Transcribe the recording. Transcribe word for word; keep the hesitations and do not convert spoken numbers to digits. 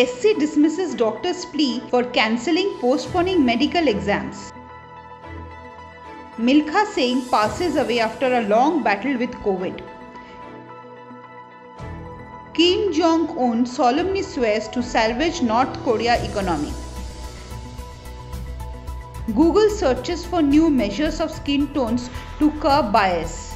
S C dismisses doctor's plea for cancelling postponing medical exams. Milkha Singh passes away after a long battle with COVID. Kim Jong Un solemnly swears to salvage North Korea economy. Google searches for new measures of skin tones to curb bias.